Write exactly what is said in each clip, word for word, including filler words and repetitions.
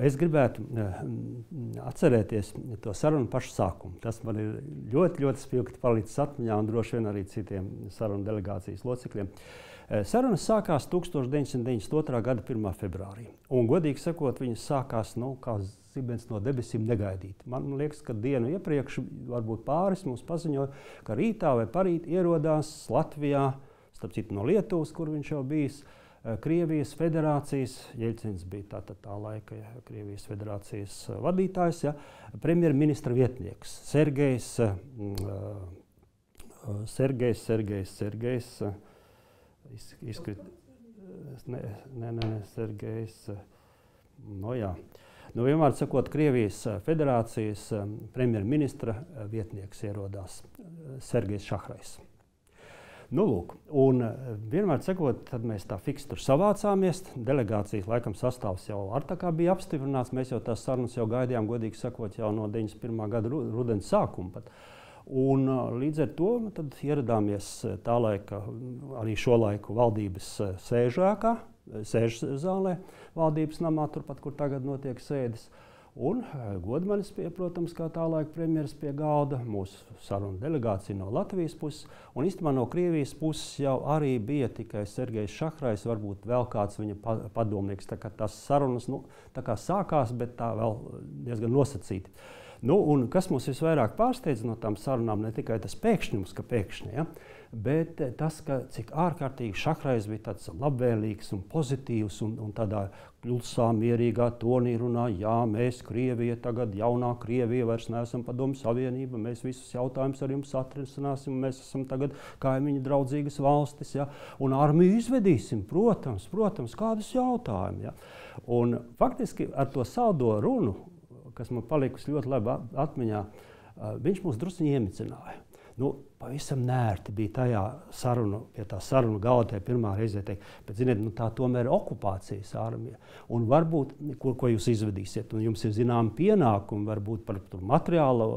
ko es gribētu atcerēties to sarunu pašu sākumu. Tas man ir ļoti, ļoti spilgti palicis atmiņā un droši vien arī citiem sarunu delegācijas locekļiem. Sarunas sākās tūkstoš deviņsimt deviņdesmit otrā gada pirmā februārī. Un, godīgi sakot, viņas sākās, nu, kā zibens no debesīm negaidīt. Man liekas, ka dienu iepriekš varbūt pāris mums paziņoja, ka rītā vai parīt ierodās Latvijā, starp citu no Lietuvas, kur viņš jau bijis, Krievijas federācijas, Jeļcins bija tā, tā, tā laika ja, Krievijas federācijas vadītājs, ja, premjerministra vietnieks Sergejs, Sergejs, Sergejs, Sergejs, Izkrita, nē, nē, nē, Sergejs, no jā. Nu, vienmēr sakot, Krievijas federācijas premjerministra vietnieks ierodās Sergejs Šahrajs. Nu, lūk, un vienmēr sakot, tad mēs tā fiksi tur savācāmies, delegācijas laikam sastāvs jau Artakā bija apstiprināts, mēs jau tās sarunas jau gaidījām, godīgi sakot, jau no deviņdesmit pirmā gada rudens sākuma pat. Un līdz ar to tad ieradāmies tā laika, arī šo laiku valdības sēžu ēkā, sēžu zālē, valdības namā, turpat, kur tagad notiek sēdes. Un Godmanis, pie, protams, kā tā laika premjeras pie galda, mūsu saruna delegācija no Latvijas puses, un īstenībā no Krievijas puses jau arī bija tikai Sergejs Šahrajs, varbūt vēl kāds viņa padomnieks, tā kā tās sarunas, nu, tā kā sākās, bet tā vēl diezgan nosacīti. Nu, un kas mums visvairāk pārsteidza no tām sarunām, ne tikai tas pēkšņums, ka pēkšņi, ja, bet tas, ka cik ārkārtīgi Šahrajs bija tāds labvēlīgs un pozitīvs un, un tādā kļulsā mierīgā tonī runā, jā, mēs Krievija, tagad jaunā Krievija, vairs neesam padomu savienība, mēs visus jautājumus ar jums atrisināsim, mēs esam tagad kaimiņu draudzīgas valstis, ja, un armiju izvedīsim, protams, protams, kādus jautājumus, ja. Un faktiski ar to saldo runu, kas man palikusi ļoti labi atmiņā, viņš mūs drusiņi iemicināja. Nu, pavisam nērti bija tajā sarunu, pie tā sarunu galda pirmā reizē teikt, bet, ziniet, nu tā tomēr ir okupācijas armija. Un varbūt, ko, ko jūs izvedīsiet, un jums ir zinām pienākumi, varbūt par tur, materiāla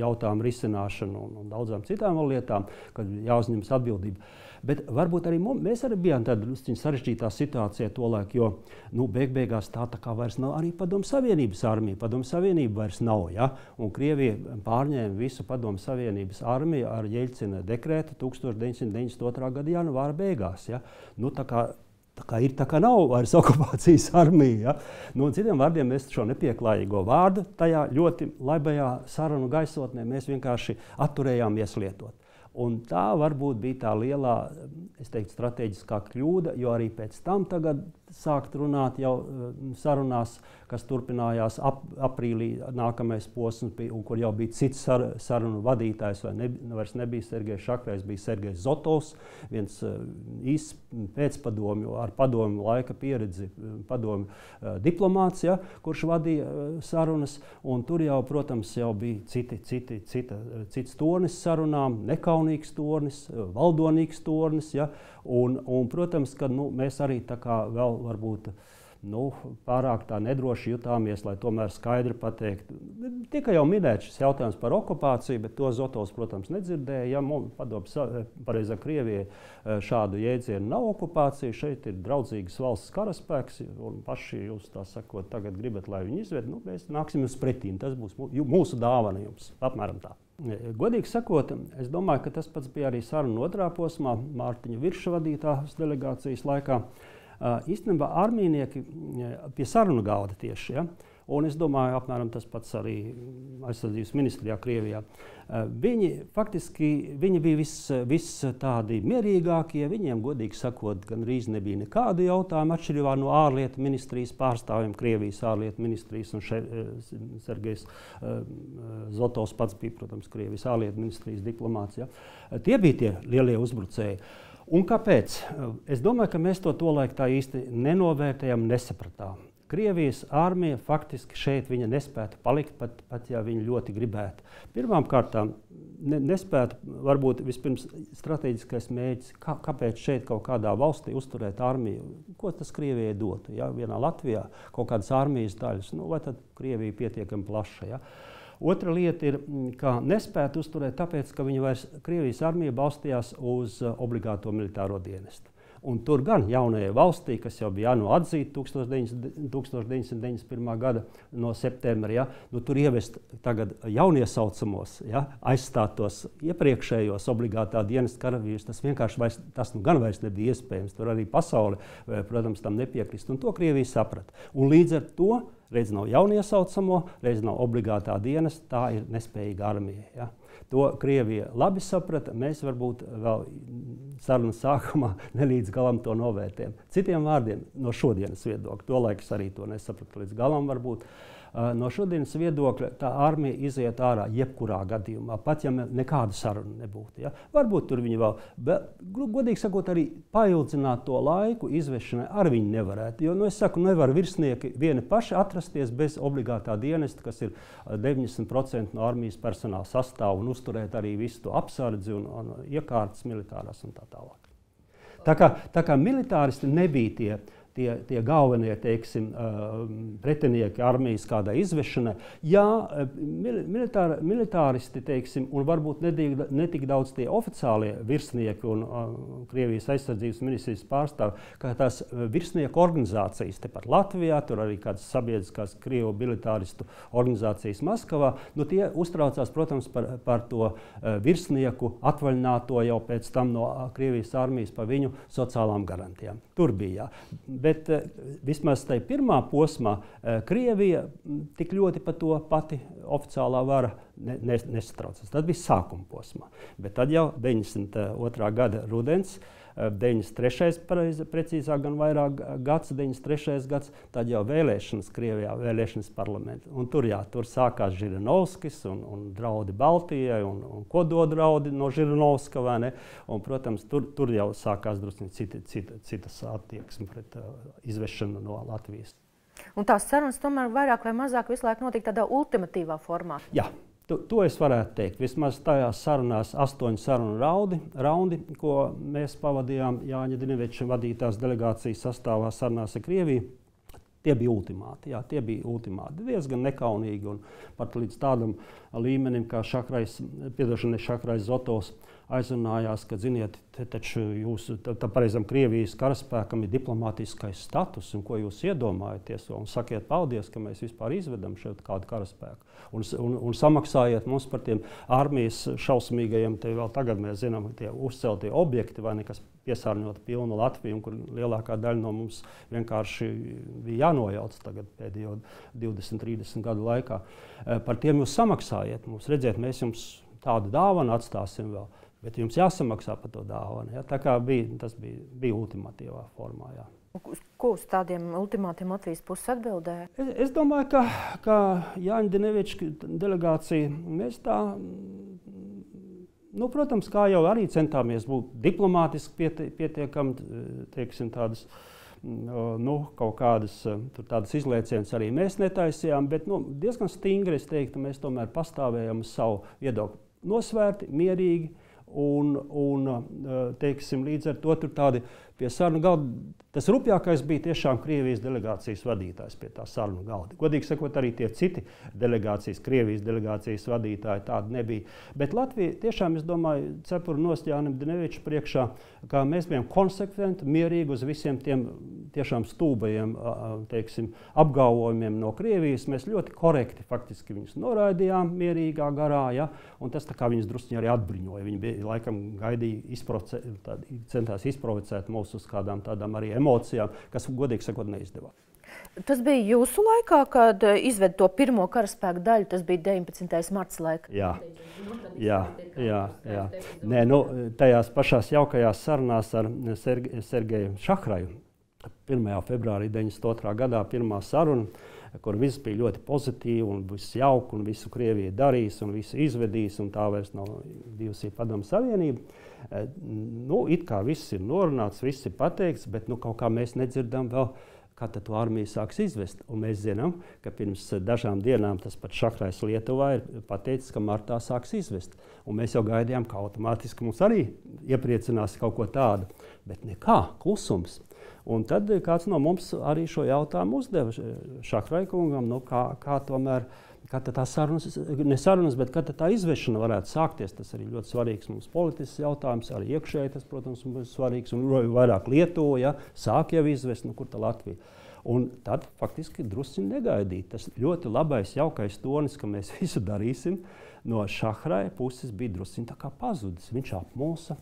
jautājumu risināšanu un, un daudzām citām lietām, kad jāuzņemas atbildība. Bet varbūt arī mums, mēs arī bijām tādā sarežģītā situācijā tolaik, jo, nu, beig beigās tā tā kā vairs nav arī Padomu Savienības armija. Padomu Savienība vairs nav, ja? Un Krievija pārņēma visu Padomu Savienības armiju ar Jeļcina dekrētu tūkstoš deviņsimt deviņdesmit otrā gada janvāra beigās, ja? Nu, tā kā, tā kā ir, tā kā nav vairs okupācijas armija, ja? Nu, un citiem vārdiem mēs šo nepieklājīgo vārdu tajā ļoti labajā sarunu gaisotnē mēs vienkārši atturējāmies lietot. Un tā varbūt bija tā lielā, es teiktu, strateģiskā kļūda, jo arī pēc tam tagad sākt runāt jau sarunās, kas turpinājās ap, aprīlī nākamais posms, un kur jau bija cits sar, sarunu vadītājs, vai ne, vairs nebija Sergejs Šahrajs, bija Sergejs Zotovs, viens īs pēcpadomju ar padomu laika pieredzi, padomu diplomāts, ja, kurš vadīja sarunas, un tur jau, protams, jau bija citi, citi, cita, cits tornis sarunām, nekaunīgi tornis, valdonīgs tornis, ja, un, un, protams, ka nu, mēs arī tā kā vēl varbūt nu, pārāk tā nedroši jutāmies, lai tomēr skaidri pateikt. Tikai jau minēts šis jautājums par okupāciju, bet to Zotovs, protams, nedzirdēja. Ja mums padoms pareizā Krievijai šādu jēdzienu nav okupācija, šeit ir draudzīgas valsts karaspēks, un paši jūs, tā sakot, tagad gribat, lai viņi izved, nu, mēs nāksim uz pretīm, tas būs mūsu dāvana jums, apmēram tā. Godīgi sakot, es domāju, ka tas pats bija arī saruna otrā posmā, Mārtiņa Virša vadītās delegācijas laikā. Īstenībā armijnieki pie sarunu galda tieši, ja? Un es domāju, apmēram tas pats arī aizsardzības ministrijā Krievijā. Viņi faktiski, viņi bija viss vis tādi mierīgākie, viņiem, godīgi sakot, gandrīz nebija nekādu jautājumu atšķirībā no ārlietu ministrijas pārstāvjiem, Krievijas ārlietu ministrijas, un še, Sergejs Zotovs pats bija, protams, Krievijas ārlietu ministrijas diplomāts. Ja? Tie bija tie lielie uzbrucēji. Un kāpēc? Es domāju, ka mēs to tolaik tā īsti nenovērtējam, nesapratām. Krievijas armija faktiski šeit viņa nespētu palikt, pat, pat ja viņa ļoti gribētu. Pirmām kārtām ne, nespētu varbūt vispirms strateģiskais mēģis, kā, kāpēc šeit kaut kādā valstī uzturēt armiju, ko tas Krievijai dotu, ja? Vienā Latvijā kaut kādas armijas daļas, nu, vai tad Krievija pietiekami plaša, ja? Otra lieta ir, ka nespētu uzturēt tāpēc, ka viņa vairs Krievijas armija balstījās uz obligāto militāro dienestu. Un tur gan jaunajai valstī, kas jau bija jāno atzīta tūkstoš deviņi simti deviņdesmit pirmā gada no septembra, ja, nu, tur ievest tagad jauniesaucamos, ja, aizstātos iepriekšējos obligātā dienas karavīrus, tas vienkārši vairs, tas nu gan vairs nebija iespējams, tur arī pasauli, protams, tam nepiekrist, un to Krievija saprata. Un līdz ar to reiz nav jauniesaucamo, reiz nav obligātā dienas, tā ir nespējīga armija, ja. To Krievija labi saprata, mēs varbūt vēl sarunas sākumā nelīdz galam to novērtējam. Citiem vārdiem, no šodienas viedokļa, to laikas arī to nesaprata līdz galam varbūt, no šodienas viedokļa tā armija iziet ārā jebkurā gadījumā, pat ja nekāda saruna nebūtu. Ja? Varbūt tur viņi vēl, bet, godīgi sakot, arī paildzināt to laiku izvešanai ar viņu nevarētu, jo, nu, es saku, nevar virsnieki vieni paši atrasties bez obligātā dienesta, kas ir deviņdesmit procenti no armijas personāla sastāvu, un uzturēt arī visu to apsardzi un, un iekārtas militārās un tā tālāk. Tā kā, tā kā militāristi nebija tie, Tie, tie galvenie, teiksim, pretinieki armijas kādai izvešanai. Jā, militāri, militāristi, teiksim, un varbūt netik daudz tie oficiālie virsnieki un Krievijas aizsardzības ministrijas pārstāvi, kā tās virsnieku organizācijas, tepat Latvijā, tur arī kādas sabiedriskās Krievu militāristu organizācijas Maskavā, nu tie uztraucās, protams, par, par to virsnieku atvaļināto jau pēc tam no Krievijas armijas par viņu sociālām garantijām. Tur bija, jā. Bet vismaz tajā pirmā posmā Krievija tik ļoti par to pati oficiālā vara nesatraucas. Tas bija sākuma posmā. Bet tad jau deviņdesmit otrā gada rudens, deviņdesmit trešais precīzāk gan vairāk gads, deviņdesmit trešais gads, tad jau vēlēšanas Krievijā, vēlēšanas parlamentā. Un tur, jā, tur sākās Žirinovskis un, un draudi Baltijai un, un kododraudi no Žirinovska, vai ne? Un, protams, tur, tur jau sākās drusni cita, cita, citas attieksme pret uh, izvešanu no Latvijas. Un tās sarunas tomēr vairāk vai mazāk visu laiku notika tādā ultimatīvā formā? Jā. To, to es varētu teikt. Vismaz tajās sarunās astoņu sarunu raudi, raundi, ko mēs pavadījām Jāņa Dineveča vadītās delegācijas sastāvā sarunās ar Krieviju, tie bija ultimāti. Jā, tie bija ultimāti. Diezgan nekaunīgi un pat līdz tādam līmenim, kā Šahrajs, piedošana Šahrajs Zotovs aizrunājās, ka, ziniet, te taču jūs, tā pareizam Krievijas karaspēkam ir diplomātiskais status, un ko jūs iedomājaties, un sakiet paldies, ka mēs vispār izvedam šeit kādu karaspēku, un, un, un samaksājiet mums par tiem armijas šausmīgajiem, te vēl tagad mēs zinām, tie uzceltie objekti vai nekas piesārņota pilna Latvija, kur lielākā daļa no mums vienkārši bija jānojauc tagad pēdējo divdesmit trīsdesmit gadu laikā. Par tiem jūs samaksājiet mums, redziet, mēs jums tādu dāvanu atstāsim vēl. Bet jums jāsamaksā par to dāvanu. Ja? Tā kā bija, tas bija, bija ultimatīvā formā. Ja. Ko uz tādiem ultimātiem Latvijas puses atbildēja? Es, es domāju, ka, ka Jāņa Dineviča delegācija, mēs tā, nu, protams, kā jau arī centāmies būt diplomātiski pieti, pietiekami, teiksim, tādas, nu, kaut kādas tur tādas izliecienas arī mēs netaisījām, bet, nu, diezgan stingri, es teiktu, mēs tomēr pastāvējam savu viedokli nosvērti, mierīgi. Un, un teiksim, līdz ar to tur tādi pie sarunu galda, tas rupjākais bija tiešām Krievijas delegācijas vadītājs pie tā sarunu galda. Godīgi sakot, arī tie citi delegācijas, Krievijas delegācijas vadītāji tādi nebija. Bet Latvija tiešām, es domāju, cepuru nost Jānim Dineviču priekšā, kā mēs bijām konsekventi, mierīgi uz visiem tiem tiešām stūbajiem, teiksim, apgalvojumiem no Krievijas. Mēs ļoti korekti faktiski viņus noraidījām mierīgā garā, ja? Un tas tā kā viņus drusciņi arī atbriņoja. Viņi bija, laikam gaidīja, izproce, tā, centās izprovocēt mūs uz kādām tādām arī emocijām, kas, godīgi sakot, neizdevās. Tas bija jūsu laikā, kad izved to pirmo karaspēku daļu, tas bija deviņpadsmitais marts laika. Jā, jā, jā, jā. Nē, nu, tajās pašās jaukajās sarunās ar Serge, Sergeju Šahraju, pirmajā februārī deviņdesmit otrā gadā pirmā saruna, kur viss bija ļoti pozitīvi un viss jauki un visu Krievija darīs un visu izvedīs un tā vairs nav bijusī Padomu Savienība. Nu, it kā viss ir norunāts, viss ir pateikts, bet nu kaut kā mēs nedzirdam vēl, kad to armiju sāks izvest. Un mēs zinām, ka pirms dažām dienām tas pat Šahrajs Lietuvā ir pateicis, ka martā sāks izvest. Un mēs jau gaidījām, ka automātiski mums arī iepriecinās kaut ko tādu, bet nekā, klusums. Un tad kāds no mums arī šo jautājumu uzdeva Šahrajkungam, nu kā, kā tomēr Kad tā sarunas, ne sarunas, bet kad tā izvešana varētu sākties, tas arī ļoti svarīgs mums politisks jautājums, arī iekšēji tas, protams, mums svarīgs, un vairāk Lietuva, ja, sāk jau izvest, nu kur tā Latvija. Un tad faktiski drusci negaidīt. Tas ļoti labais, jaukais tonis, ka mēs visu darīsim, no Šahraja puses bija drusci tā kā pazudis, viņš apmulsa.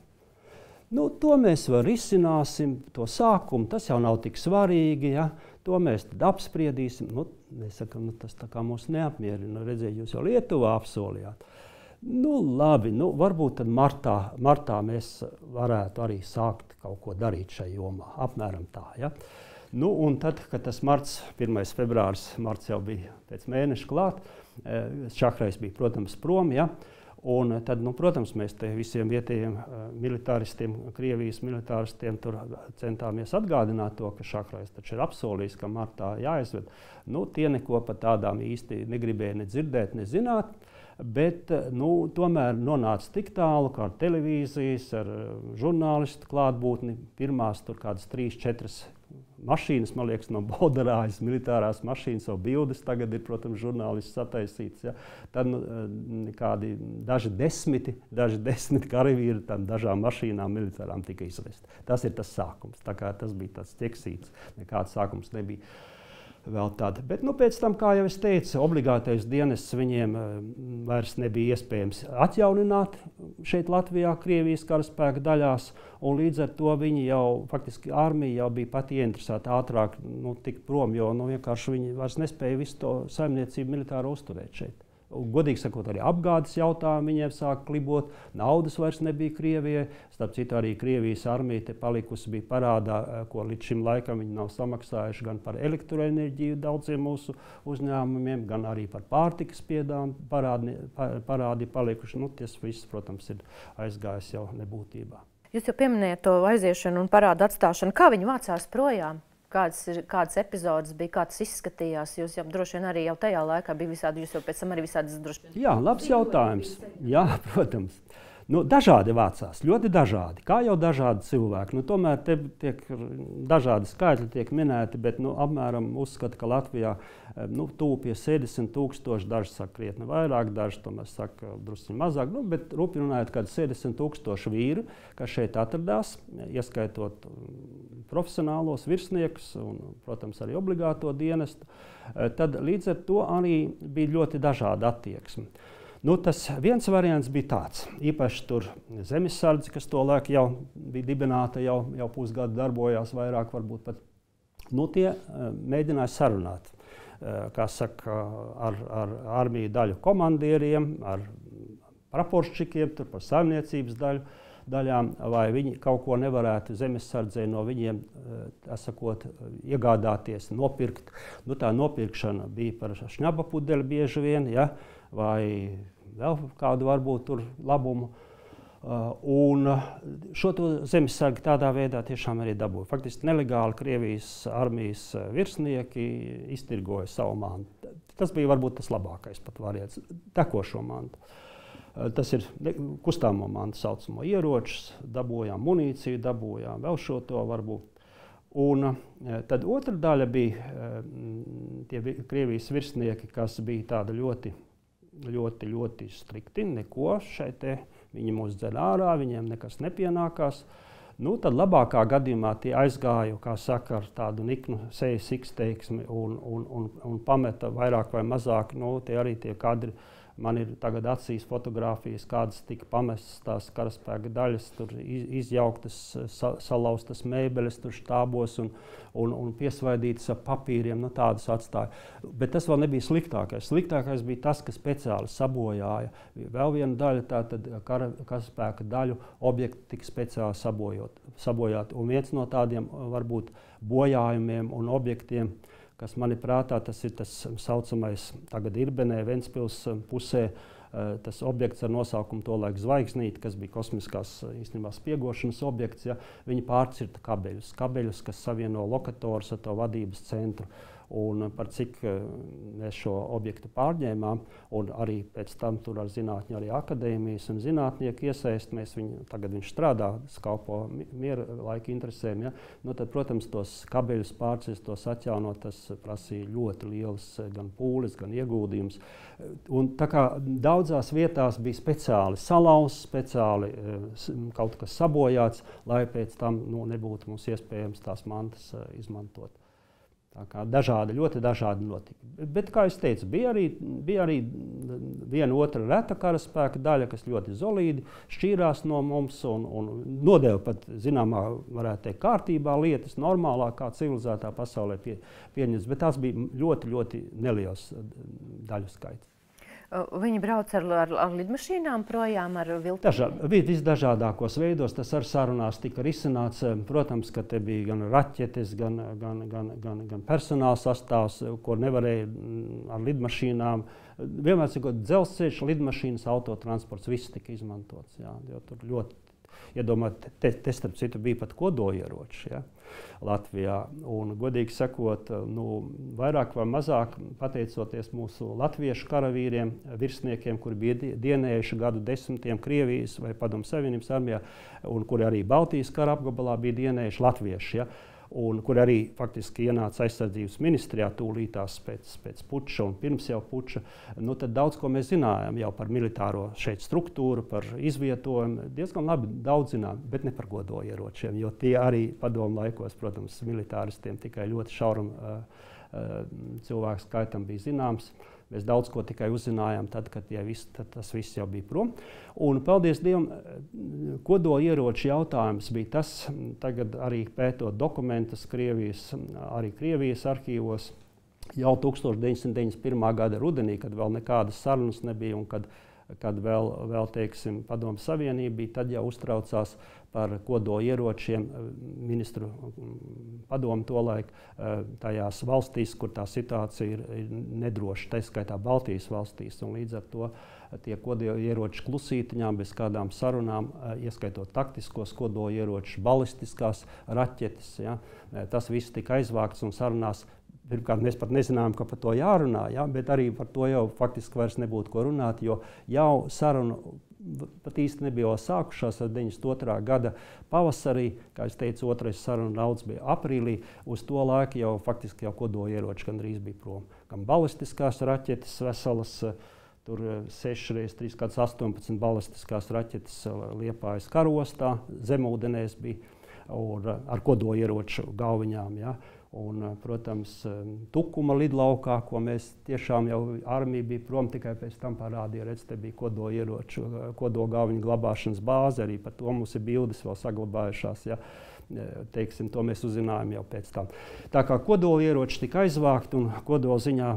Nu, to mēs var risināsim, to sākumu, tas jau nav tik svarīgi, ja, to mēs tad apspriedīsim. Nu, mēs sakam, nu, tas tā kā mūs neapmierina, redzēju, jūs jau Lietuvā apsolījāt. Nu, labi, nu, varbūt tad martā, martā mēs varētu arī sākt kaut ko darīt šai jomā, apmēram tā, ja. Nu, un tad, kad tas marts, pirmais februāris, marts jau bija pēc mēneša klāt, Šahrajs bija, protams, prom, ja. Un tad, nu, protams, mēs te visiem vietējiem militāristiem, Krievijas militāristiem tur centāmies atgādināt to, ka Šahrajs taču ir apsolījis, ka martā jāizved. Nu, tie neko par tādām īsti negribēja ne dzirdēt, ne zināt, bet, nu, tomēr nonāca tik tālu, kā ar televīzijas, ar žurnālistu klātbūtni, pirmās tur kādas trīs, četras mašīnas, man liekas, no Bolderājas, militārās mašīnas, jau bildes tagad ir, protams, žurnālists sataisīts. Ja. Tad nu, kādi daži desmiti, daži desmiti karavīri tam dažām mašīnām militārām tika izvesti. Tas ir tas sākums. Tā kā tas bija tāds ķeksīts, nekāds sākums nebija vēl tāda. Bet, nu, pēc tam, kā jau es teicu, obligātais dienests viņiem vairs nebija iespējams atjaunināt šeit Latvijā, Krievijas karaspēka daļās, un līdz ar to viņi jau, faktiski armija jau bija pat ieinteresēta ātrāk, nu, tik prom, jo, nu, vienkārši viņi vairs nespēja visu to saimniecību militāru uzturēt šeit. Godīgi sakot, arī apgādes jautājumu viņiem sāk klibot, naudas vairs nebija Krievijai. Starp citu, arī Krievijas armija te palikusi bija parādā, ko līdz šim laikam viņi nav samaksājuši gan par elektroenerģiju daudziem mūsu uzņēmumiem, gan arī par pārtikas piedām parādi, parādi palikuši. Nu, tas viss, protams, ir aizgājis jau nebūtībā. Jūs jau pieminējat to aiziešanu un parādu atstāšanu. Kā viņi mācās projām? Kādas, ir, kādas epizodes bija, kā tas izskatījās? Jūs jau droši vien arī jau tajā laikā bija visādi, jūs jau pēc tam arī visādas droši vien... Jā, labs jautājums. Jā, protams. Nu, dažādi vācās, ļoti dažādi, kā jau dažādi cilvēki. Nu, tomēr te tiek dažādi skaitļi tiek minēti, bet, nu, apmēram uzskata, ka Latvijā, nu, tūp pie septiņdesmit tūkstoši, daži saka krietni vairāk, daži tomēr saka drusciņi mazāk, nu, bet rupi runājot, kad septiņdesmit tūkstoši vīri, kas šeit atradās, ieskaitot profesionālos virsniekus un, protams, arī obligāto dienestu, tad līdz ar to arī bija ļoti dažāda attieksme. Nu, tas viens variants bija tāds, īpaši tur zemessardze, kas to laiku jau bija dibināta, jau, jau pusgadu darbojās vairāk varbūt pat. Nu, tie mēģināja sarunāt, kā saka, ar, ar armiju daļu komandieriem, ar praporšķikiem, tur par saimniecības daļu, daļām, vai viņi kaut ko nevarētu zemessardzē no viņiem, tā sakot, iegādāties, nopirkt. Nu, tā nopirkšana bija par šņaba pudeli bieži vien, ja? Vai vēl kādu varbūt tur labumu. Un šo to zemesargi tādā veidā tiešām arī dabūja. Faktiski nelegāli Krievijas armijas virsnieki iztirgoja savu mantu. Tas bija varbūt tas labākais pat variants, tekošo mantu. Tas ir kustāmo mantu saucamo ieročus, dabojām munīciju, dabojām vēl šo to varbūt. Un tad otra daļa bija tie Krievijas virsnieki, kas bija tāda ļoti, ļoti, ļoti strikti, neko šai te, viņi mūs dzer ārā, viņiem nekas nepienākās. Nu, tad labākā gadījumā tie aizgāju, kā saka, ar tādu niknu sejas iksteiksmi un, un, un, un pameta vairāk vai mazāk, nu, tie arī tie kadri, man ir tagad acīs fotogrāfijas, kādas tika pamestas tās karaspēka daļas, tur izjauktas, sa, salaustas mēbeles, tur štābos un, un, un piesvaidītas ar papīriem, nu, tādas atstāja. Bet tas vēl nebija sliktākais. Sliktākais bija tas, ka speciāli sabojāja. Vēl viena daļa, tātad kara, karaspēka daļu objekti tika speciāli sabojot, sabojāti. Un viens no tādiem varbūt bojājumiem un objektiem, kas mani prātā, tas ir tas saucamais, tagad Irbenē, Ventspils pusē, tas objekts ar nosaukumu tolaik Zvaigznīti, kas bija kosmiskās īstenībā spiegošanas objekts, ja, viņi pārcirta kabeļus, kabeļus, kas savieno lokators ar to vadības centru. un par cik mēs šo objektu pārņēmām, un arī pēc tam tur ar zinātņu arī akadēmijas un zinātnieku iesaist, mēs viņu, tagad viņš strādā, skalpo miera laika interesēm, ja? Nu, tad, protams, tos kabeļus pārcist, tos atjaunot, tas prasīja ļoti liels gan pūles, gan ieguldījums. Un tā kā daudzās vietās bija speciāli salauz, speciāli kaut kas sabojāts, lai pēc tam nu, nebūtu mums iespējams tās mantas izmantot. Tā kā dažādi, ļoti dažādi notika. Bet, kā es teicu, bija arī, bija arī viena otra reta karaspēka daļa, kas ļoti izolīdi šķīrās no mums un, un nodeva pat, zināmā, varētu teikt, kārtībā lietas, normālā, kā civilizētā pasaulē pie, pieņems, bet tās bija ļoti, ļoti neliels daļu skaits. Viņi brauc ar, ar, ar lidmašīnām projām, ar vilcieniem? Visdažādākos veidos tas ar sarunās tika risināts. Protams, ka te bija gan raķetes, gan, gan, gan, gan, gan personāla sastāvs, ko nevarēja ar lidmašīnām. Vienmēr cikot dzelzceļš, lidmašīnas, autotransports, viss tika izmantots. Jā, jo tur ļoti, iedomāt, te, te starp citu bija pat kodolieroči, ja, Latvijā. Un, godīgi sakot, nu, vairāk vai mazāk pateicoties mūsu latviešu karavīriem, virsniekiem, kuri bija dienējuši gadu desmitiem Krievijas vai Padomu Savienības armijā, un kuri arī Baltijas kara apgabalā bija dienējuši latvieši, ja, un kur arī faktiski ienāca aizsardzības ministrijā tūlītās pēc, pēc puča un pirms jau puča, nu tad daudz ko mēs zinājām jau par militāro šeit struktūru, par izvietojumu, diezgan labi daudz zinām, bet ne par godolieročiem, jo tie arī padomu laikos, protams, militāristiem tikai ļoti šauram uh, uh, cilvēku skaitam bija zināms. Mēs daudz ko tikai uzzinājām tad, kad ja viss, tad tas viss jau bija prom. Un, paldies Dievam, kodolieroču jautājums bija tas, tagad arī pētot dokumentus Krievijas, arī Krievijas arhīvos, jau tūkstoš deviņsimt deviņdesmit pirmā gada rudenī, kad vēl nekādas sarunas nebija un kad, kad vēl, vēl teiksim, Padomu Savienība bija, tad jau uztraucās par kodolieročiem ministru padomu tolaik tajās valstīs, kur tā situācija ir nedroša, tā skaitā Baltijas valstīs, un līdz ar to tie kodolieroči klusītiņām, bez kādām sarunām, ieskaitot taktiskos kodolieročus, balistiskās raķetes, ja, tas viss tika aizvākts un sarunās. Pirmkārt, mēs pat nezinājām, ka par to jārunā, ja, bet arī par to jau faktiski vairs nebūtu ko runāt, jo jau sarunu pat īsti nebija vēl sākušās ar deviņdesmit otrā gada pavasarī, kā es teicu, otrais saruna rauds bija aprīlī, uz to laiku jau faktiski jau kodolieroči gandrīz bija prom. Gan balistiskās raķetes veselas, tur seši reizes trīs, astoņpadsmit balistiskās raķetes Liepājas karostā, zemūdenēs bija, un ar kodolieroču galviņām, ja. Un, protams, Tukuma lidlaukā, ko mēs tiešām jau armija bija prom, tikai pēc tam parādīja, redz, te bija kodolieroču, kodolgāviņu glabāšanas bāze, arī par to mums ir bildes vēl saglabājušās, ja, teiksim, to mēs uzzinājām jau pēc tam. Tā kā kodolieroči tika aizvākt un kodolziņā,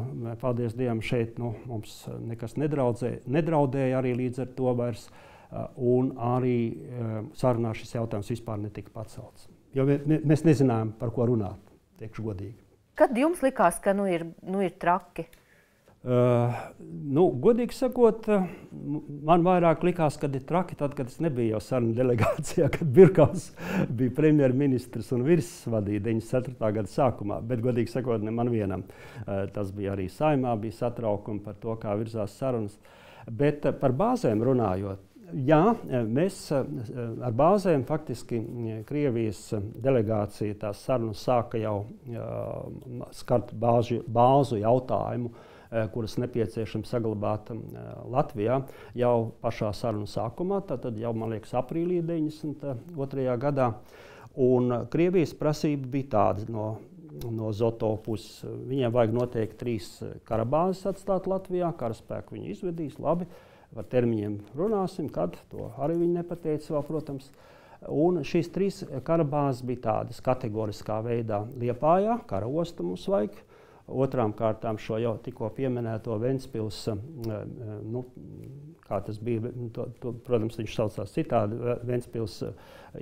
paldies Dievam, šeit nu, mums nekas nedraudzē, nedraudēja arī līdz ar to vairs, un arī sarunā šis jautājums vispār netika pacelts, jo mēs nezinājām, par ko runāt. Teikšu godīgi. Kad jums likās, ka nu ir, nu ir traki? Uh, nu, godīgi sakot, man vairāk likās, kad ir traki, tad, kad es nebija jau sarunu delegācijā, kad Birkavs bija premjerministrs un Virss vadīja deviņdesmit ceturtā gada sākumā, bet, godīgi sakot, ne man vienam. Uh, tas bija arī saimā, bija satraukumi par to, kā virzās sarunas. Bet uh, par bāzēm runājot, jā, mēs ar bāzēm faktiski Krievijas delegācija tās sarunas sāka jau skart bāžu, bāzu jautājumu, kuras nepieciešams saglabāt Latvijā jau pašā sarunu sākumā, tātad jau, man liekas, aprīlī deviņdesmit otrajā gadā. Un Krievijas prasība bija tāda no, no Zotova puses. Viņiem vajag noteikti trīs karabāzes atstāt Latvijā, karaspēku viņi izvedīs, labi. Par termiņiem runāsim, kad to arī viņi nepateica vēl, protams. Un šīs trīs karabāzes bija tādas kategoriskā veidā Liepājā, karaosta mums vajag, otrām kārtām šo jau tikko pieminēto Ventspils, nu, kā tas bija, to, to, protams, viņš saucās citādi, Ventspils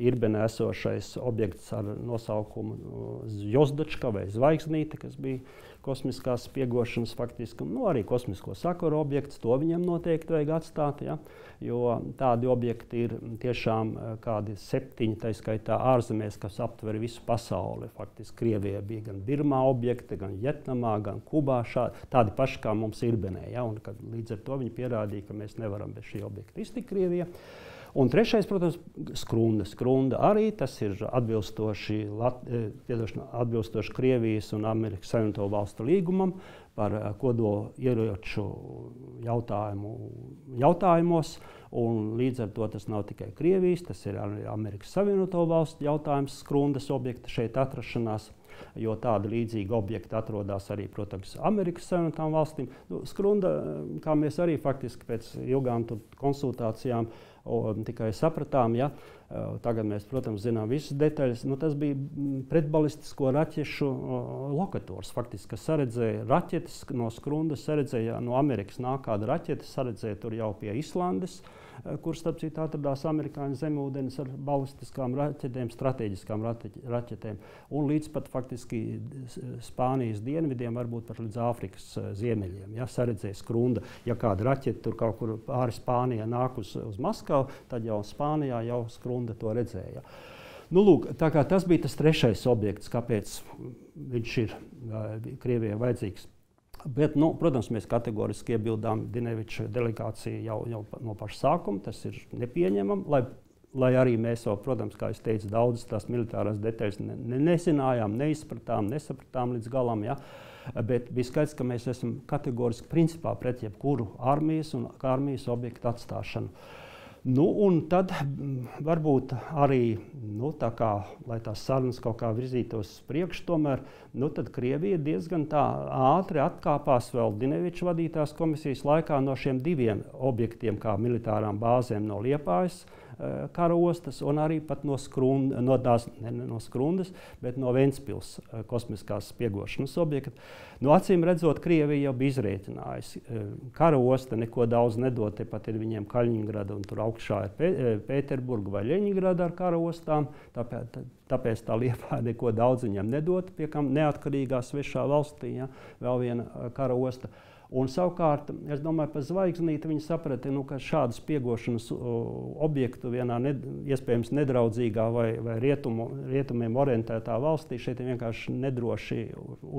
Irbenē esošais objekts ar nosaukumu Jozdačka vai Zvaigznīte, kas bija kosmiskās piegošanas faktiski, nu arī kosmisko sakaru objekts, to viņam noteikti vajag atstāt, ja? Jo tādi objekti ir tiešām kādi septiņi, tā skaitā ārzemēs, kas aptver visu pasauli. Faktiski Krievijai bija gan Birmā objekti, gan Vietnamā, gan Kubā, šā, tādi paši kā mums Irbenē, ja? Un kad līdz ar to viņi pierādīja, ka mēs nevaram bez šī objekta iztikt Krievijai. Un trešais, protams, Skrunda. Skrunda arī tas ir atbilstoši, atbilstoši Krievijas un Amerikas Savienoto Valstu līgumam par kodolieroču jautājumu jautājumos. Un līdz ar to tas nav tikai Krievijas, tas ir Amerikas Savienoto Valstu jautājums Skrundas objekta šeit atrašanās. Jo tāda līdzīga objekta atrodas arī, protams, Amerikas Savienotām valstīm. Nu, Skrunda, kā mēs arī faktiski pēc ilgām konsultācijām o, tikai sapratām, ja, tagad mēs, protams, zinām visas detaļas, nu, tas bija pretbalistisko raķešu lokators, faktiski, kas saredzēja raķetes no Skrundas, saredzēja no Amerikas nāk kāda raķete, saredzēja tur jau pie Islandes, kur, starp citu, atradās amerikāņu zemūdenes ar balistiskām raķetēm, strateģiskām raķetēm, un līdz pat faktiski Spānijas dienvidiem, varbūt pat līdz Āfrikas ziemeļiem, ja, saredzēja Skrunda. Ja kāda raķeta tur kaut kur pāri Spānijā nāk uz, uz Maskavu, tad jau Spānijā jau Skrunda to redzēja. Nu, lūk, tā kā tas bija tas trešais objekts, kāpēc viņš ir Krievijai vajadzīgs. Bet, nu, protams, mēs kategoriski iebildām Dineviča delegāciju jau, jau no paša sākuma. Tas ir nepieņemam, lai, lai arī mēs jau, protams, kā es teicu, daudzas tās militārās detaļas ne, ne, nezinājām, neizpratām, nesapratām līdz galam, ja? Bet bija skaidrs, ka mēs esam kategoriski principā pret jebkuru armijas un armijas objektu atstāšanu. Nu, un tad varbūt arī, nu, tā kā, lai tās sarunas kaut kā virzītos priekš, tomēr, nu, tad Krievija diezgan tā ātri atkāpās vēl Dineviča vadītās komisijas laikā no šiem diviem objektiem, kā militārām bāzēm no Liepājas kara ostas un arī pat no, Skrunda, no, tās, ne, no Skrundas, bet no Ventspils kosmiskās piegošanas objekta. Nu, acīm redzot, Krievija jau bija izrēķinājusi. Kara osta neko daudz nedod, tepat ir viņiem Kaļņingrada un tur augšā ir Pēterburga vai Ļeņingrada ar kara ostām, tāpēc, tāpēc tā Liepāja neko daudz viņam nedod, pie kam neatkarīgā svešā valstī, ja, vēl viena kara osta. Un savukārt, es domāju, pa zvaigznīti viņi saprata, nu, ka šādas piegošanas objektu vienā ne, iespējams nedraudzīgā vai, vai rietumu, rietumiem orientētā valstī šeit vienkārši nedroši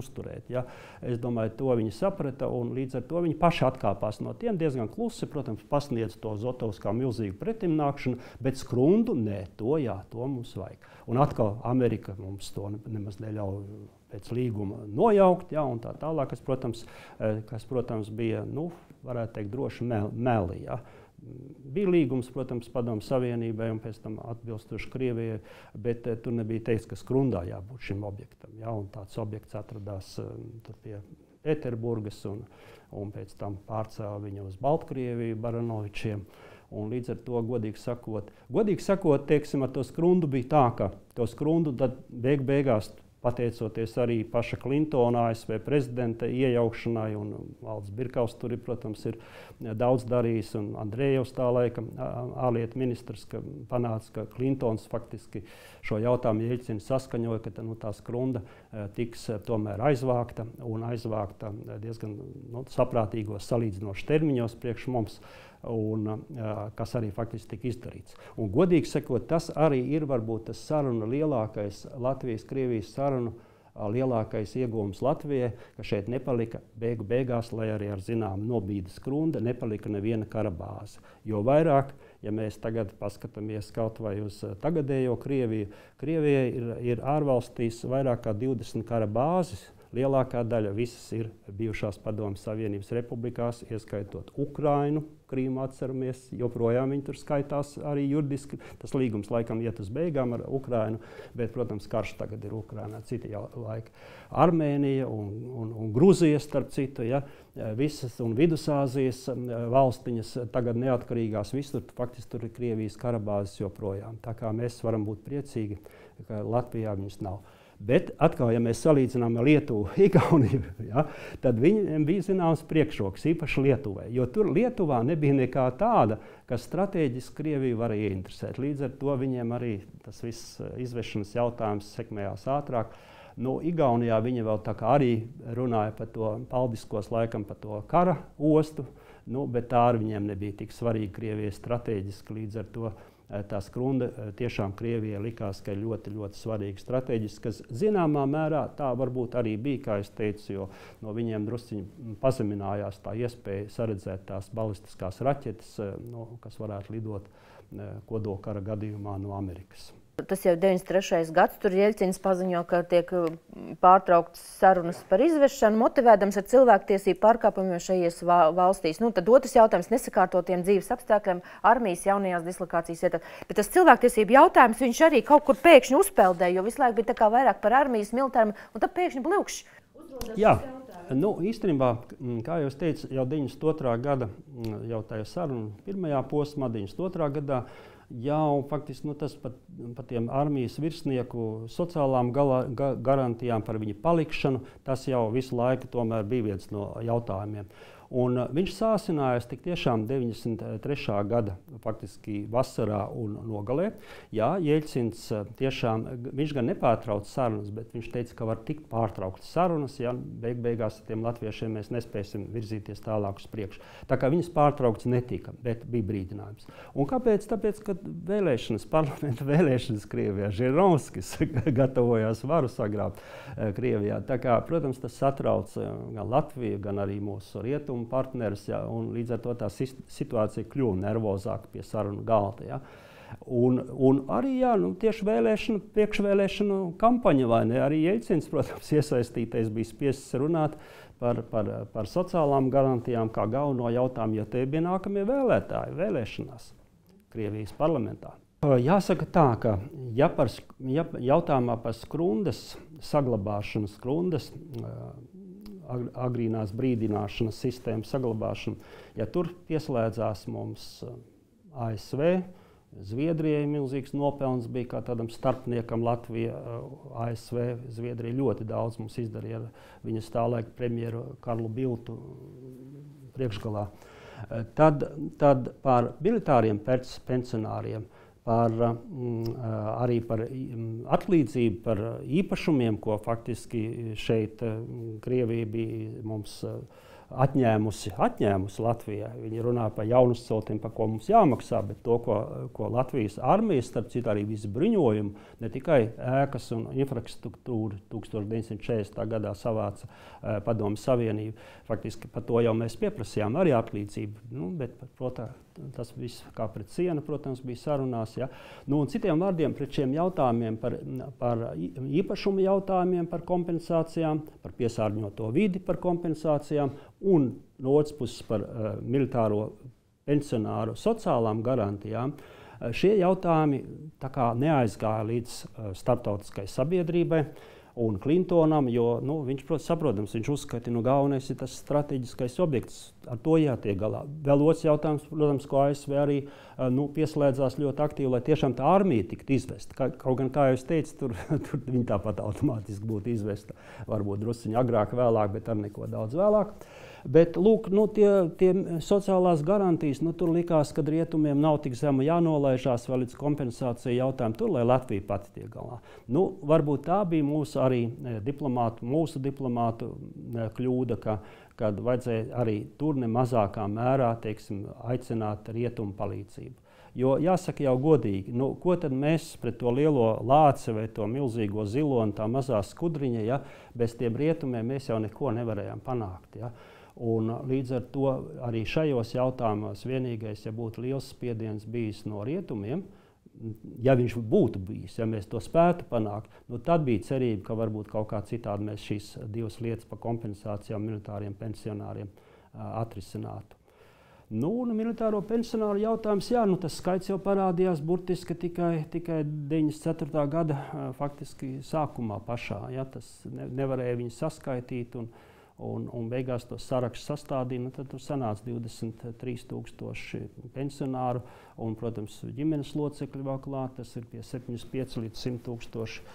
uzturēt. Ja? Es domāju, to viņi saprata, un līdz ar to viņi paši atkāpās no tiem diezgan klusi, protams, pasniedz to Zotovs kā milzīgu pretimnākšanu, bet Skrundu, nē, to jā, to mums vajag. Un atkal Amerika mums to nemaz neļauj pēc līguma nojaukt, ja, un tā tālāk, kas, protams, kas, protams bija, nu, varētu teikt, droši meli, ja. Bija līgums, protams, Padomu Savienībai un pēc tam atbilstoši Krievijai, bet tur nebija teikts, ka Skrundā jābūt šim objektam, ja, un tāds objekts atradās tur pie Pēterburgas un, un pēc tam pārcēla viņu uz Baltkrieviju Baranovičiem. Un līdz ar to, godīgi sakot, godīgi sakot, teiksim, ar to Skrundu bija tā, ka to Skrundu tad beig beigās, pateicoties arī paša Klintona, A S V prezidenta iejaukšanai, un Valdis Birkavs tur, protams, ir daudz darījis, un Andrejevs tā laika ārlietu ministrs, ka panāca, ka Klintons faktiski šo jautājumu Jeļcins saskaņoja, ka nu, tā Skrunda tiks tomēr aizvākta, un aizvākta diezgan nu, saprātīgos salīdzinoši termiņos priekš mums. Un, kas arī faktiski tika izdarīts. Un, godīgi sakot, tas arī ir varbūt tas saruna lielākais, Latvijas-Krievijas sarunu lielākais iegūms Latvijai, ka šeit nepalika beigu beigās, lai arī ar zinām nobīda Skrunda, nepalika neviena kara bāze. Jo vairāk, ja mēs tagad paskatāmies kaut vai uz tagadējo Krieviju, Krievijai ir, ir ārvalstīs vairāk kā divdesmit kara bāzes. Lielākā daļa visas ir bijušās Padomas Savienības republikās, ieskaitot Ukrainu, Krīmu atceramies, joprojām viņi tur skaitās arī juridiski. Tas līgums laikam iet uz beigām ar Ukrainu, bet, protams, karš tagad ir Ukrainā, citi jau laika. Armēnija un, un, un Gruzijas, starp citu, ja, visas un Vidusāzijas valstiņas tagad neatkarīgās, visur faktiski tur ir Krievijas karabāzes joprojām. Tā kā mēs varam būt priecīgi, ka Latvijā viņas nav. Bet atkal, ja mēs salīdzinām ar Lietuvu, Igauniju, ja, tad viņiem bija zināms priekšroks, īpaši Lietuvai, jo tur Lietuvā nebija nekā tāda, kas strateģiski Krieviju varēja ieinteresēt. Līdz ar to viņiem arī tas viss izvešanas jautājums sekmējās ātrāk. Nu, Igaunijā viņa vēl tā kā arī runāja par to paldiskos laikam, par to kara ostu, nu, bet tā ar viņiem nebija tik svarīga Krievijas strateģiski, līdz ar to tā skrunda tiešām Krievijai likās, ka ļoti, ļoti svarīga strateģiski, kas zināmā mērā tā varbūt arī bija, kā es teicu, jo no viņiem drusciņi pazeminājās tā iespēja saredzēt tās balistiskās raķetes, nu, kas varētu lidot kodolkara gadījumā no Amerikas. Tas jau deviņdesmit trešais gads, tur Jeļcins paziņo, ka tiek pārtrauktas sarunas par izvešanu, motivēdams ar cilvēktiesību pārkāpumiem šajies valstīs. Nu, tad otrs jautājums nesakārtotiem dzīves apstākļiem armijas jaunajās dislokācijas vietās. Bet tas cilvēktiesību jautājums viņš arī kaut kur pēkšņi uzpeldē, jo visu laiku bija tā kā vairāk par armijas militāriem, un tad pēkšņi blūkšs. Jā, nu, īstenībā, kā jau es teicu, jau deviņdesmit otrā gada, jau tajā sarunu pirmajā posmā, deviņdesmit otrā gadā, jau faktiski nu, tas par pa tiem armijas virsnieku sociālām galā, ga, garantijām par viņu palikšanu, tas jau visu laiku tomēr bija viens no jautājumiem. Un viņš sāsinājās tik tiešām deviņdesmit trešā gada faktiski vasarā un nogalē. Jā, Jeļcins tiešām, viņš gan nepārtrauca sarunas, bet viņš teica, ka var tikt pārtraukt sarunas, ja beig beigās ar tiem latviešiem mēs nespēsim virzīties tālāk uz priekšu. Tā kā viņas pārtraukts netika, bet bija brīdinājums. Un kāpēc? Tāpēc, ka vēlēšanas, parlamenta vēlēšanas Krievijā, Žirinovskis gatavojās varu sagrābt Krievijā. Tā kā, protams, tas satrauc gan Latviju, gan arī mūsu rietumu partneris, ja, un līdz ar to tā situācija kļuva nervozāka pie sarunu galda. Ja. Un, un arī, jā, nu, tieši vēlēšanu, priekšvēlēšanu kampaņa, vai ne, arī Jeļcins, protams, iesaistītais bija spiests runāt par, par, par sociālām garantijām kā galveno jautājumu, jo te bija nākamie vēlētāji vēlēšanās Krievijas parlamentā. Jāsaka tā, ka ja par, ja jautājumā par skrundas saglabāšanu, skrundas agrīnās brīdināšanas sistēmas saglabāšanu. Ja tur pieslēdzās mums A S V, Zviedrijai milzīgs nopelns bija kā tādam starpniekam Latvija, A S V, Zviedrija ļoti daudz mums izdarīja viņas tā laika premjeru Karlu Biltu priekšgalā. Tad, tad par militāriem pensionāriem, par, arī par atlīdzību, par īpašumiem, ko faktiski šeit Krievija bija mums atņēmusi, atņēmusi Latvijai. Viņi runā par jaunuzceltiem, par ko mums jāmaksā, bet to, ko, ko Latvijas armijas, starp citu arī visi bruņojumi, ne tikai ēkas un infrastruktūra tūkstoš deviņsimt četrdesmitā. gadā savāca Padomu Savienību. Faktiski par to jau mēs pieprasījām arī atlīdzību, nu, bet protams, tas viss kā pret sienu, protams, bija sarunās. Ja. Nu, un citiem vārdiem pret šiem jautājumiem par, par īpašumu jautājumiem, par kompensācijām, par piesārņoto vidi par kompensācijām un no otras puses par uh, militāro pensionāru sociālām garantijām. Uh, šie jautājumi tā kā neaizgāja līdz uh, starptautiskai sabiedrībai un Klintonam, jo, nu, viņš, saprotams, viņš uzskata, nu, galvenais ir tas strateģiskais objekts, ar to jātiek galā. Vēl otrs jautājums, protams, ko A S V arī, nu, pieslēdzās ļoti aktīvi, lai tiešām tā armija tiktu izvesta. Kaut gan, kā jau es teicu, tur, tur viņa tāpat automātiski būtu izvesta, varbūt drusciņi agrāk, vēlāk, bet ar neko daudz vēlāk. Bet, lūk, nu, tie, tie sociālās garantijas, nu, tur likās, ka rietumiem nav tik zema jānolaižās vēl līdz kompensācija jautājumu tur, lai Latvija pati tiek galā. Nu, varbūt tā bija mūsu arī diplomātu, mūsu diplomātu kļūda, ka, kad vajadzēja arī tur ne mazākā mērā, teiksim, aicināt rietumu palīdzību. Jo, jāsaka jau godīgi, nu, ko tad mēs pret to lielo lāci vai to milzīgo zilo un tā mazā skudriņa, ja, bez tiem rietumiem mēs jau neko nevarējām panākt, ja. Un līdz ar to arī šajos jautājumos vienīgais, ja būtu liels spiediens bijis no rietumiem, ja viņš būtu bijis, ja mēs to spētu panākt, nu tad bija cerība, ka varbūt kaut kā citādi mēs šīs divas lietas par kompensācijām militāriem pensionāriem atrisinātu. Nu, un militāro pensionāru jautājums, jā, nu tas skaits jau parādījās burtiski tikai, tikai deviņdesmit ceturtā. gada faktiski sākumā pašā, ja, tas nevarēja viņu saskaitīt un Un, un beigās to sarakstu sastādīja, nu, tad tur sanāca divdesmit trīs tūkstoši pensionāru un, protams, ģimenes locekļi vēl klāt, tas ir pie septiņdesmit pieci līdz simt tūkstoši uh,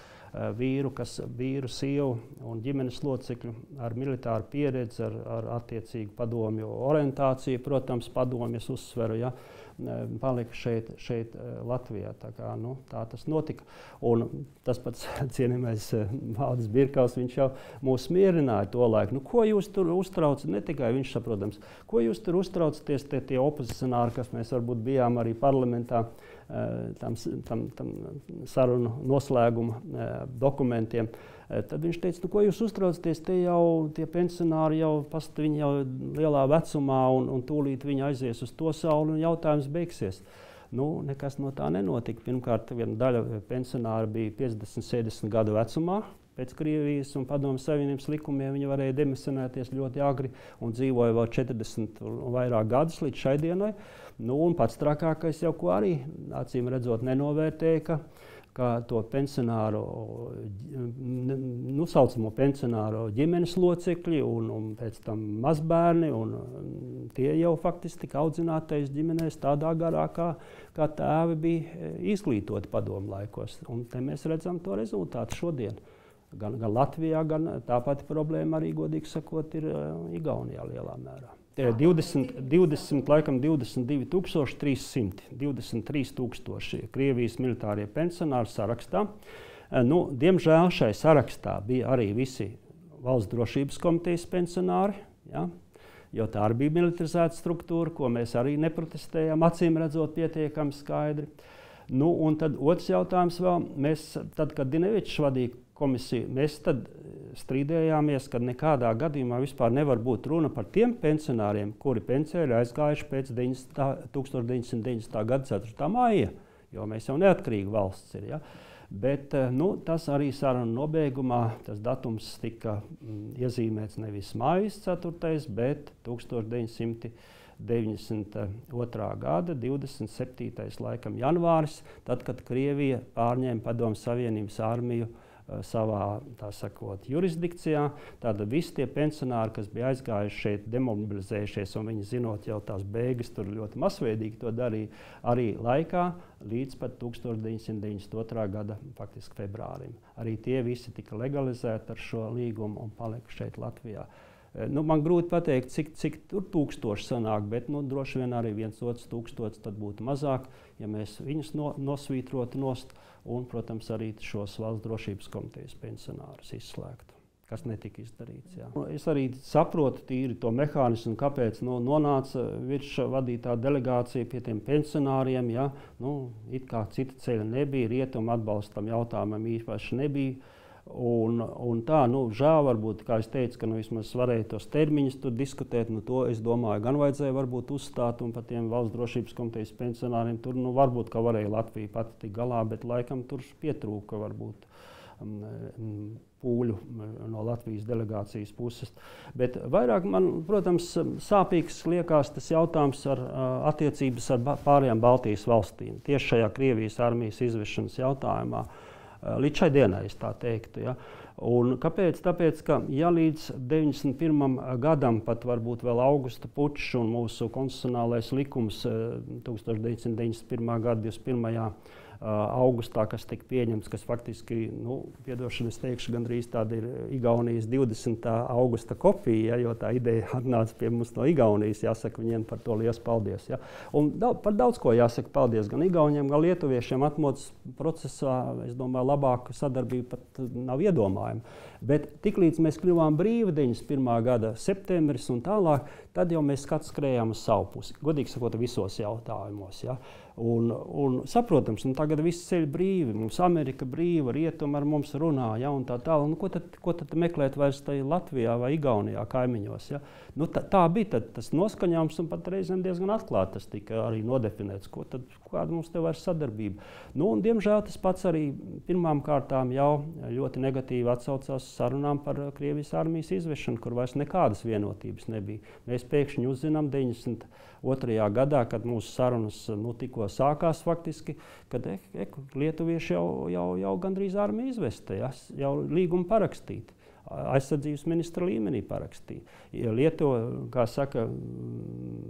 vīru, kas vīru, sievu un ģimenes locekļu ar militāru pieredzi, ar, ar attiecīgu padomju orientāciju, protams, padomjas uzsveru, ja, palika šeit, šeit Latvijā. Tā, kā, nu, tā tas notika. Un tas pats cienījamais Valdis Birkavs, viņš jau mūs mierināja to laiku. Nu, ko jūs tur uztraucat? Ne tikai viņš, saprotams, ko jūs tur uztraucaties, tie, tie opozicionāri, kas mēs varbūt bijām arī parlamentā, tam, tam, tam sarunu noslēguma dokumentiem. Tad viņš teica, nu, ko jūs uztraucaties, tie jau, tie pensionāri jau, past, viņi jau lielā vecumā un, un tūlīt viņi aizies uz to sauli un jautājums beigsies. Nu, nekas no tā nenotika. Pirmkārt, viena daļa pensionāri bija piecdesmit, sešdesmit gadu vecumā. Pēc Krievijas un Padomu Savienības likumiem viņi varēja demisionēties ļoti agri un dzīvoja vēl četrdesmit un vairāk gadus līdz šai dienai. Nu, un pats trakākais jau, ko arī, acīm redzot, nenovērtēja, ka kā to pensionāru, nu, saucamo pensionāru ģimenes locekļi un, un pēc tam mazbērni, un tie jau faktiski tika audzinātais ģimenēs tādā garā, kā, kā tēvi bija izglītoti padomu laikos. Un te mēs redzam to rezultātu šodien. Gan, gan Latvijā, gan tā pati problēma arī, godīgi sakot, ir Igaunijā lielā mērā. divdesmit, divdesmit, laikam divdesmit divi tūkstoši trīs simti, divdesmit trīs tūkstoši Krievijas militārie pensionāri sarakstā. Nu, diemžēl šai sarakstā bija arī visi Valsts drošības komitejas pensionāri, ja? Jo tā arī bija militarizēta struktūra, ko mēs arī neprotestējām, acīm redzot pietiekami skaidri. Nu, un tad otrs jautājums vēl, mēs, tad, kad Dinevičs vadīja komisiju, mēs tad strīdējāmies, ka nekādā gadījumā vispār nevar būt runa par tiem pensionāriem, kuri pensijā ir aizgājuši pēc tūkstoš deviņsimt deviņdesmitā gada ceturtā māja, jo mēs jau neatkarīga valsts ir. Ja? Bet nu, tas arī saruna nobeigumā, tas datums tika iezīmēts nevis mājas ceturtais, bet tūkstoš deviņsimt deviņdesmit otrā gada divdesmit septītais laikam janvāris, tad, kad Krievija pārņēma Padomu Savienības armiju savā, tā sakot, jurisdikcijā. Tātad visi tie pensionāri, kas bija aizgājuši šeit, demobilizējušies, un viņi zinot jau tās beigas, tur ļoti masveidīgi to darīja arī laikā, līdz pat tūkstoš deviņsimt deviņdesmit otrā gada faktiski februārim. Arī tie visi tika legalizēti ar šo līgumu un palika šeit Latvijā. Nu, man grūti pateikt, cik, cik tur tūkstoši sanāk, bet nu, droši vien arī viens otrs tūkstots tad būtu mazāk, ja mēs viņus no, nosvītrotu nost un, protams, arī šos Valsts drošības komitejas pensionārus izslēgtu, kas netika izdarīts. Jā. Es arī saprotu tīri to mehānismu, kāpēc nu, nonāca Virša vadītā delegācija pie tiem pensionāriem. Jā. Nu, it kā cita ceļa nebija, rietuma atbalstam jautājumam īpaši nebija. Un, un tā, nu, žēl varbūt, kā es teicu, ka nu, vismaz varēja tos termiņus tur diskutēt, nu, to, es domāju, gan vajadzēja varbūt uzstāt un par tiem Valsts drošības komitejas pensionāriem tur, nu, varbūt, ka varēja Latvija pati tik galā, bet laikam tur pietrūka varbūt um, pūļu no Latvijas delegācijas puses. Bet vairāk man, protams, sāpīgs liekas tas jautājums ar attiecības ar pārējām Baltijas valstīm, tieši šajā Krievijas armijas izvešanas jautājumā. Līdz šai dienai, es tā teiktu. Ja. Un kāpēc? Tāpēc, ka ja līdz deviņdesmit pirmajam gadam, pat varbūt vēl augusta pučs un mūsu konstitucionālais likums tūkstoš deviņsimt deviņdesmit pirmā gada divdesmit pirmajā augustā, kas tika pieņemts, kas faktiski, nu, piedošana, es teikšu, gandrīz tāda ir Igaunijas divdesmitā augusta kopija, ja, jo tā ideja atnāca pie mums no Igaunijas, jāsaka viņiem par to liels paldies. Ja. Un da, par daudz ko jāsaka paldies gan Igauniem, gan Lietuviešiem atmodas procesā, es domāju, labāka sadarbība pat nav iedomājama. Bet tiklīdz mēs kļuvām brīvi deviņdesmit pirmā gada septembris un tālāk, tad jau mēs katrs skrējām uz savu pusi, godīgi sakot, visos jautājumos. Ja. Un, un, saprotams, nu, tagad viss ceļ brīvi, mums Amerika brīva, rietuma ar mums runā, ja, un tā tālāk. Nu, ko, tad, ko tad meklēt vairs tajā Latvijā vai Igaunijā kaimiņos? Ja? Nu, tā, tā bija tad, tas noskaņojums, un pat reizēm diezgan atklāt tas tika arī nodefinēts, ko tad, kāda mums te vairs sadarbība. Nu, un, diemžēl, tas pats arī pirmām kārtām jau ļoti negatīvi atsaucās sarunām par Krievijas armijas izvešanu, kur vairs nekādas vienotības nebija. Mēs pēkšņi uzzinām deviņdesmit otrajā gadā, kad mūsu sarunas nu, tikko sākās faktiski, kad e, e, lietuvieši jau, jau, jau gandrīz armiju izvesta, ja, jau līgumu parakstīti, aizsardzības ministra līmenī parakstīti. Ja Lietuva, kā saka,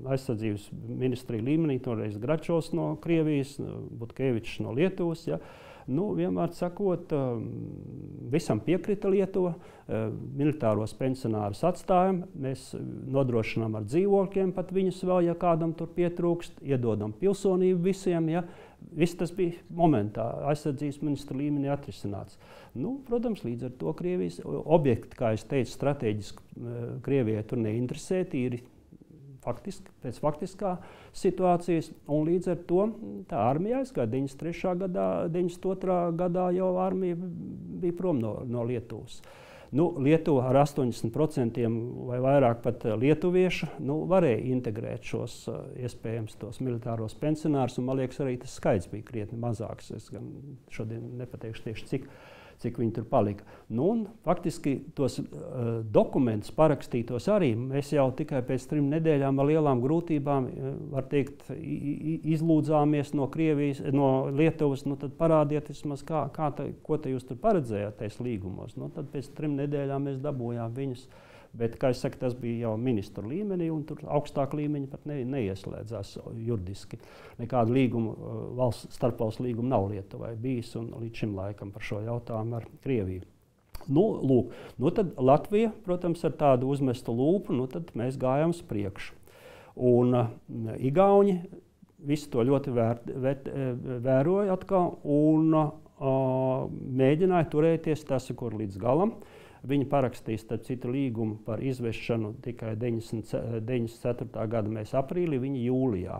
aizsardzības ministrija līmenī, toreiz Gračovs no Krievijas, Butkevičs no Lietuvas, ja, Nu, vienmēr sakot, visam piekrita Lietuva, militāros pensionārus atstājam, mēs nodrošinām ar dzīvokļiem pat viņus vēl, ja kādam tur pietrūkst, iedodam pilsonību visiem, ja. Viss tas bija momentā aizsardzības ministra līmenī atrisināts. Nu, protams, līdz ar to Krievijas objekti, kā es teicu, strateģiski Krievijai tur neinteresē, tīri faktiski, pēc faktiskā situācijas, un līdz ar to tā armija aizgāja deviņdesmit trešā gadā, deviņdesmit otrā gadā jau armija bija prom no, no Lietuvas. Nu, Lietuva ar astoņdesmit procenti vai vairāk pat lietuviešu nu, varēja integrēt šos iespējams tos militāros pensionārus, un man liekas arī tas skaits bija krietni mazāks, es gan šodien nepateikšu tieši cik. cik viņi tur palika. Nu, un faktiski tos uh, dokumentus parakstītos arī mēs jau tikai pēc trim nedēļām ar lielām grūtībām, var teikt, izlūdzāmies no Krievijas, no Lietuvas, nu tad parādiet vismaz, kā, kā ta, ko te jūs tur paredzējāt tais līgumos. Nu, tad pēc trim nedēļām mēs dabūjām viņus, bet, kā es saku, tas bija jau ministru līmenī, un tur augstāk līmeņi pat ne, neieslēdzās juridiski. Nekādu līgumu, valsts, starpvalsts līgumu nav Lietuvai bijis, un līdz šim laikam par šo jautājumu ar Krieviju. Nu, lūk, nu tad Latvija, protams, ar tādu uzmestu lūpu, nu tad mēs gājām uz priekšu. Un uh, igauņi visu to ļoti vērt, vērt, vēroja atkal un uh, mēģināja turēties tas, kur līdz galam. Viņi parakstīs, tad citu līgumu par izvešanu tikai deviņdesmit ceturtā gada mēs aprīlī, viņi jūlijā.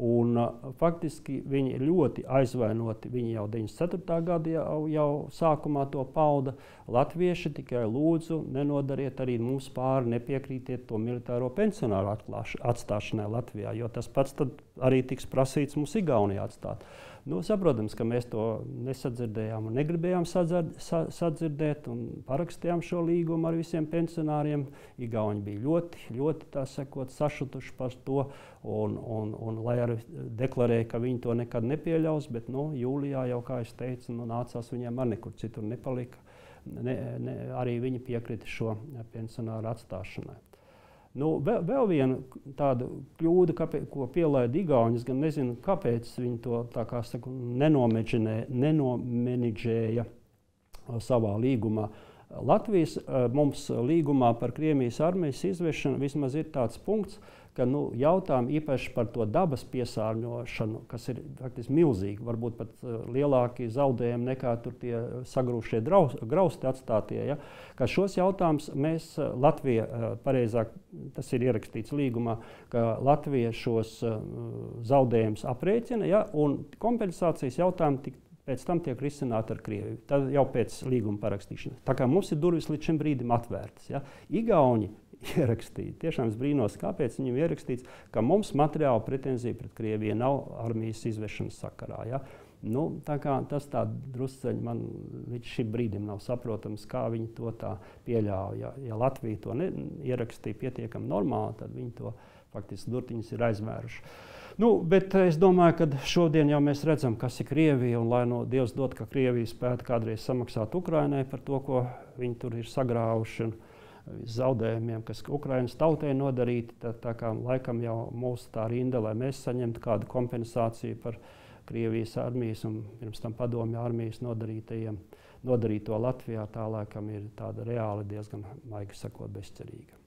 Un faktiski viņi ļoti aizvainoti, viņi jau deviņdesmit ceturtā gada jau, jau sākumā to pauda. Latvieši tikai lūdzu, nenodariet arī mums pāri, nepiekrītiet to militāro pensionāru atstāšanai Latvijā, jo tas pats tad arī tiks prasīts mums Igaunijā atstāt. Nu, saprotams, ka mēs to nesadzirdējām un negribējām sadzird, sa, sadzirdēt un parakstījām šo līgumu ar visiem pensionāriem. Igauņi bija ļoti, ļoti, tā sakot, sašutuši par to un, un, un lai arī deklarēja, ka viņi to nekad nepieļaus, bet nu, jūlijā jau, kā es teicu, nu, nācās viņiem ar nekur citur nepalika. Ne, ne, arī viņi piekrita šo pensionāru atstāšanai. Nu, vēl, vēl viena tāda kļūda, kāpēc, ko pielaida igauņi, gan nezinu, kāpēc viņi to tā kā saku, nenomenidžēja savā līgumā. Latvijas mums līgumā par Krievijas armijas izvešanu vismaz ir tāds punkts, ka nu, jautājumi īpaši par to dabas piesārņošanu, kas ir faktiski milzīgi, varbūt pat uh, lielāki zaudējumi nekā tur tie sagrūšie draus, grausti atstātie, ja, ka šos jautājumus mēs uh, Latvija, uh, pareizāk, tas ir ierakstīts līgumā, ka Latvija šos uh, zaudējumus aprēķina, ja, un kompensācijas jautājumi tik pēc tam tiek risināti ar Krieviju, tad jau pēc līguma parakstīšanas. Tā kā mums ir durvis līdz šim brīdim atvērtas, ja. Igauņi ierakstīt. Tiešām es brīnos, kāpēc viņam ierakstīts, ka mums materiāla pretenzija pret Krieviju nav armijas izvešanas sakarā. Ja? Nu, tā kā tas tā drusceļi man līdz šim brīdim nav saprotams, kā viņi to tā pieļāva. Ja, ja Latvija to ne, ierakstīja pietiekami normāli, tad viņi to faktiski durtiņas ir aizvēruši. Nu, bet es domāju, ka šodien jau mēs redzam, kas ir Krievija, un lai no Dievs dod, ka Krievija spētu kādreiz samaksāt Ukrainai par to, ko viņi tur ir sagrāvuši. Un zaudējumiem, kas Ukrainas tautai nodarīti, tā, tā kā laikam jau mūsu tā rinda, lai mēs saņemtu kādu kompensāciju par Krievijas armijas un pirms tam padomju armijas nodarītajiem, nodarīto Latvijā, tā laikam ir tāda reāli diezgan, maigi sakot, bezcerīga.